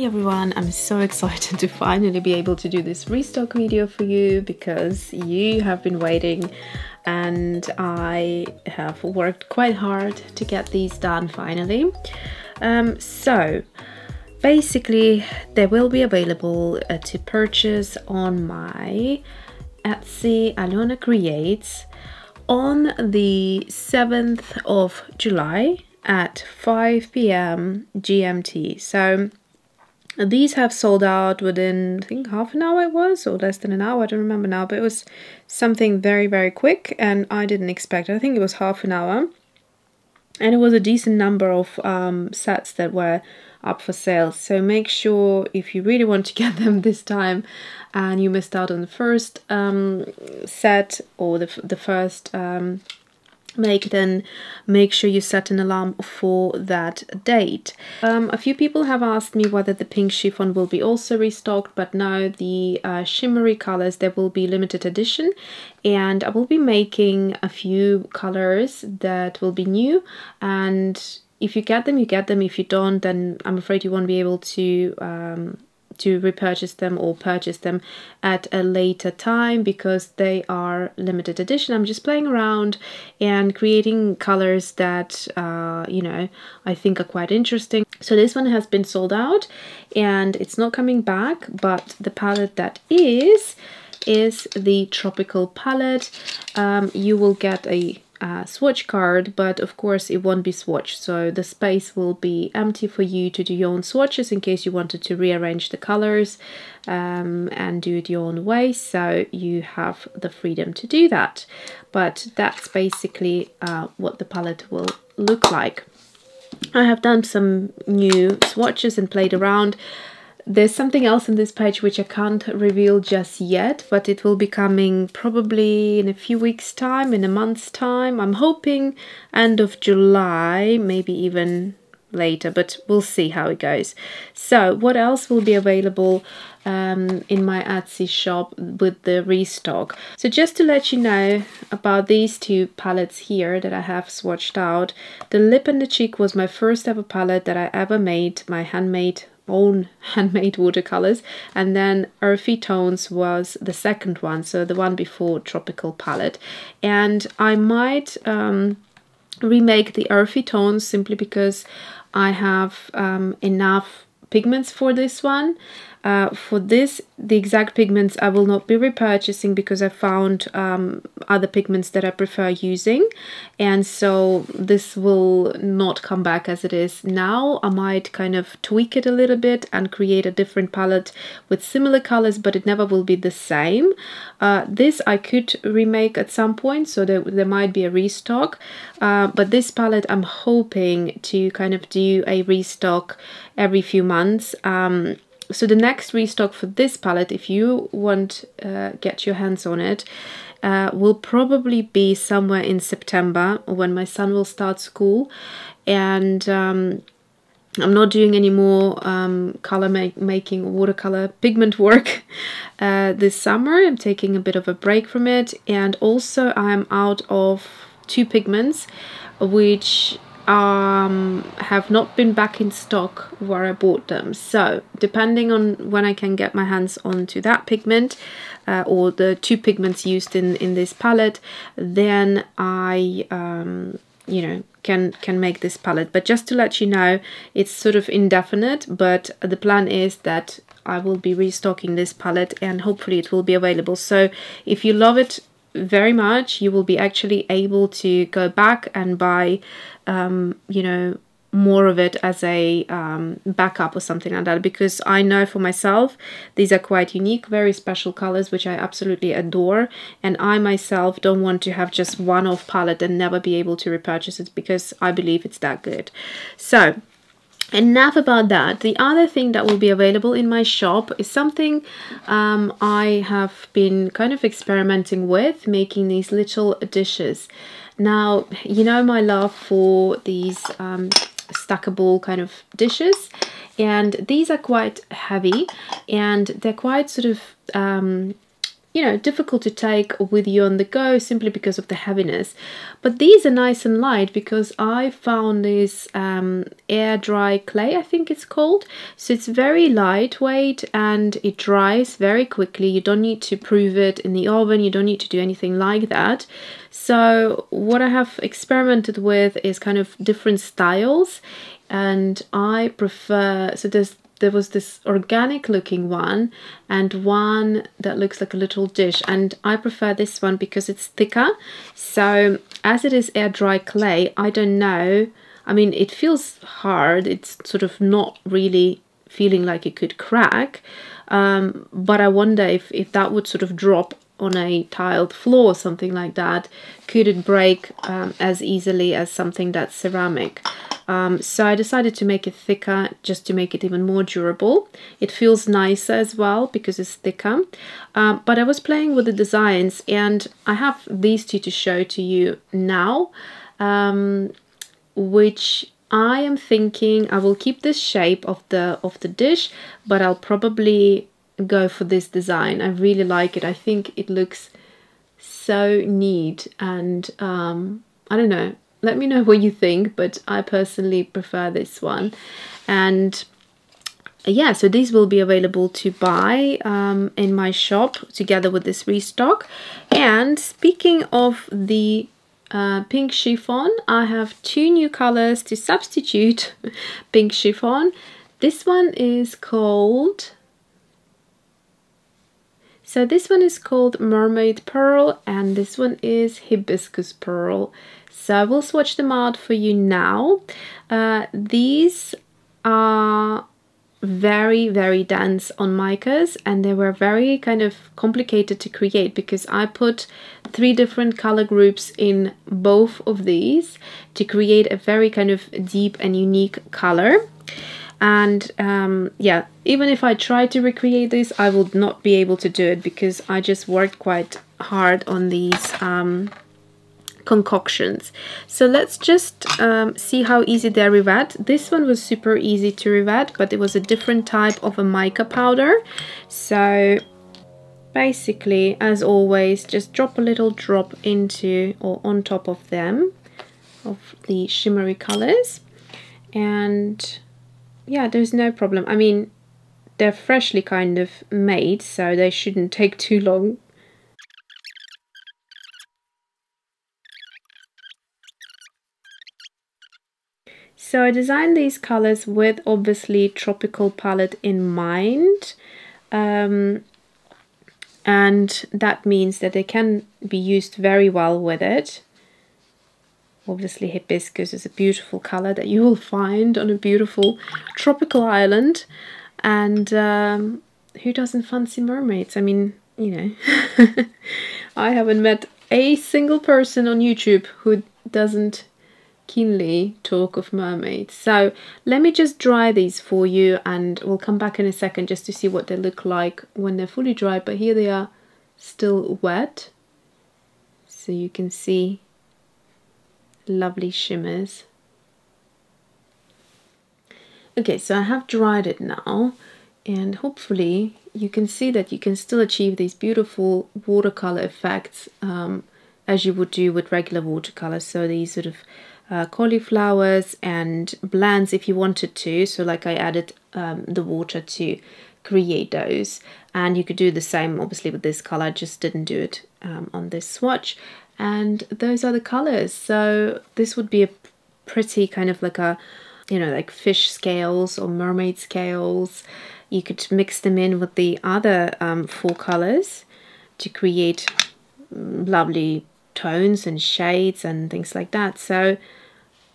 Hi everyone, I'm so excited to finally be able to do this restock video for you because you have been waiting and I have worked quite hard to get these done finally. So basically they will be available to purchase on my Etsy Alyona Creates on the 7th of July at 5 PM GMT. So these have sold out within, I think, half an hour it was, or less than an hour, I don't remember now, but it was something very, very quick and I didn't expect it. I think it was half an hour. And it was a decent number of sets that were up for sale. So make sure if you really want to get them this time and you missed out on the first set or the first make, then make sure you set an alarm for that date. A few people have asked me whether the pink chiffon will be also restocked, but no, the shimmery colors, they will be limited edition, and I will be making a few colors that will be new, and if you get them, you get them. If you don't, then I'm afraid you won't be able to repurchase them or purchase them at a later time because they are limited edition. I'm just playing around and creating colors that, you know, I think are quite interesting. So this one has been sold out and it's not coming back, but the palette that is the Tropical Palette. You will get a swatch card, but of course it won't be swatched, so the space will be empty for you to do your own swatches in case you wanted to rearrange the colors and do it your own way, so you have the freedom to do that. But that's basically what the palette will look like. I have done some new swatches and played around. There's something else in this page which I can't reveal just yet, but it will be coming probably in a few weeks' time, in a month's time. I'm hoping end of July, maybe even later, but we'll see how it goes. So what else will be available in my Etsy shop with the restock? So just to let you know about these two palettes here that I have swatched out, the Lip and the Cheek was my first ever palette that I ever made, my own handmade watercolors, and then Earthy Tones was the second one, so the one before Tropical Palette. And I might remake the Earthy Tones simply because I have enough pigments for this one. For this, the exact pigments I will not be repurchasing because I found other pigments that I prefer using, and so this will not come back as it is now. I might kind of tweak it a little bit and create a different palette with similar colors, but it never will be the same. This I could remake at some point, so there might be a restock, but this palette I'm hoping to kind of do a restock every few months. So the next restock for this palette, if you want to get your hands on it, will probably be somewhere in September when my son will start school. And I'm not doing any more color making or watercolor pigment work this summer. I'm taking a bit of a break from it. And also I'm out of two pigments, which have not been back in stock where I bought them. So depending on when I can get my hands onto that pigment or the two pigments used in this palette, then I you know, can make this palette. But just to let you know, it's sort of indefinite, but the plan is that I will be restocking this palette and hopefully it will be available. So if you love it very much, you will be actually able to go back and buy you know, more of it as a backup or something like that, because I know for myself these are quite unique, very special colors which I absolutely adore, and I myself don't want to have just one off palette and never be able to repurchase it because I believe it's that good. So enough about that. The other thing that will be available in my shop is something I have been kind of experimenting with, making these little dishes. Now, you know my love for these stackable kind of dishes, and these are quite heavy and they're quite sort of you know, difficult to take with you on the go simply because of the heaviness. But these are nice and light because I found this air dry clay, I think it's called. So it's very lightweight and it dries very quickly. You don't need to prove it in the oven, you don't need to do anything like that. So what I have experimented with is kind of different styles, and I prefer, so there was this organic looking one and one that looks like a little dish, and I prefer this one because it's thicker. So as it is air dry clay, I don't know, I mean it feels hard, it's sort of not really feeling like it could crack, but I wonder if that would sort of drop on a tiled floor or something like that, could it break as easily as something that's ceramic? So I decided to make it thicker just to make it even more durable. It feels nicer as well because it's thicker. But I was playing with the designs, and I have these two to show to you now, which I am thinking I will keep this shape of the dish, but I'll probably go for this design. I really like it. I think it looks so neat, and I don't know. Let me know what you think, but I personally prefer this one. And yeah, so these will be available to buy in my shop together with this restock. And speaking of the pink chiffon, I have two new colors to substitute pink chiffon. This one is called... So this one is called Mermaid Pearl, and this one is Hibiscus Pearl. So I will swatch them out for you now. These are very, very dense on micas, and they were very kind of complicated to create because I put three different color groups in both of these to create a very kind of deep and unique color. And yeah, even if I try to recreate this, I will not be able to do it because I just worked quite hard on these concoctions. So let's just see how easy they revet. This one was super easy to revet, but it was a different type of a mica powder. So basically, as always, just drop a little drop into or on top of them, of the shimmery colors. And... yeah, there's no problem. I mean, they're freshly kind of made, so they shouldn't take too long. So I designed these colors with obviously Tropical Palette in mind. And that means that they can be used very well with it. Obviously, hibiscus is a beautiful color that you will find on a beautiful tropical island. And who doesn't fancy mermaids? I mean, you know, I haven't met a single person on YouTube who doesn't keenly talk of mermaids. So let me just dry these for you, and we'll come back in a second just to see what they look like when they're fully dry. But here they are, still wet. So you can see lovely shimmers. Okay, so I have dried it now, and hopefully you can see that you can still achieve these beautiful watercolor effects as you would do with regular watercolors. So these sort of cauliflowers and blends if you wanted to. So like I added the water to create those, and you could do the same obviously with this color. I just didn't do it on this swatch. And those are the colors. So this would be a pretty kind of like a, you know, like fish scales or mermaid scales. You could mix them in with the other four colors to create lovely tones and shades and things like that. So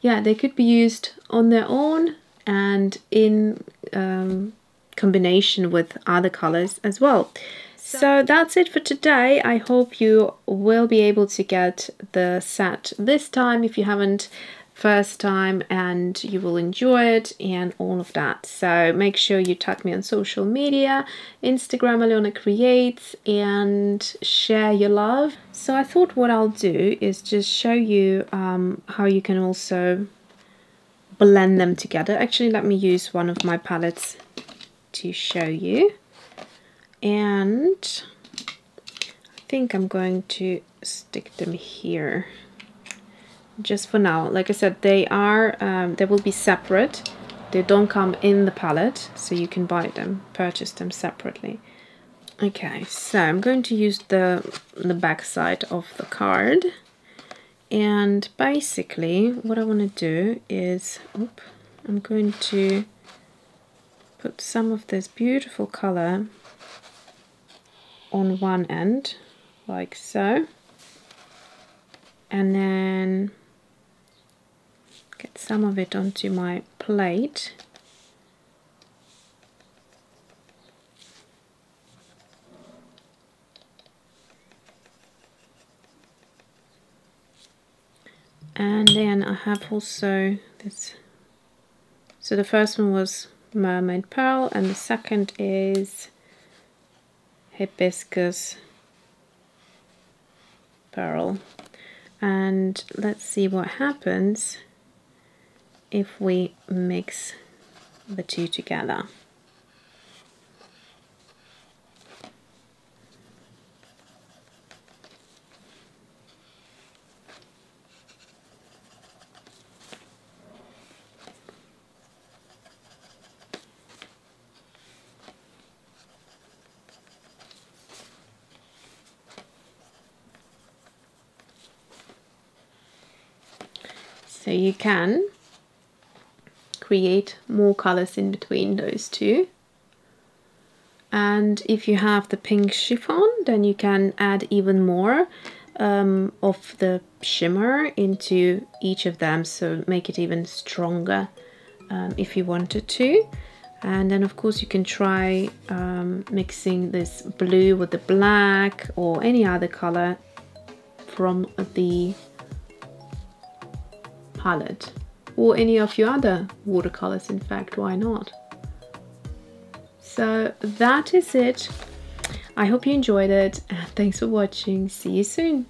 yeah, they could be used on their own and in combination with other colors as well. So that's it for today. I hope you will be able to get the set this time if you haven't first time, and you will enjoy it and all of that. So make sure you tag me on social media, Instagram Alyona Creates, and share your love. So I thought what I'll do is just show you how you can also blend them together. Actually, let me use one of my palettes to show you. And think I'm going to stick them here just for now. Like I said, they are they will be separate. They don't come in the palette, so you can buy them, purchase them separately. Okay, so I'm going to use the back side of the card, and basically what I want to do is I'm going to put some of this beautiful color on one end like so, and then get some of it onto my plate. And then I have also this, so the first one was Mermaid Pearl and the second is Hibiscus Pearl. And let's see what happens if we mix the two together. So you can create more colors in between those two, and if you have the pink chiffon then you can add even more of the shimmer into each of them, so make it even stronger if you wanted to. And then of course you can try mixing this blue with the black or any other color from the palette, or any of your other watercolors, in fact, why not? So that is it. I hope you enjoyed it, and thanks for watching. See you soon.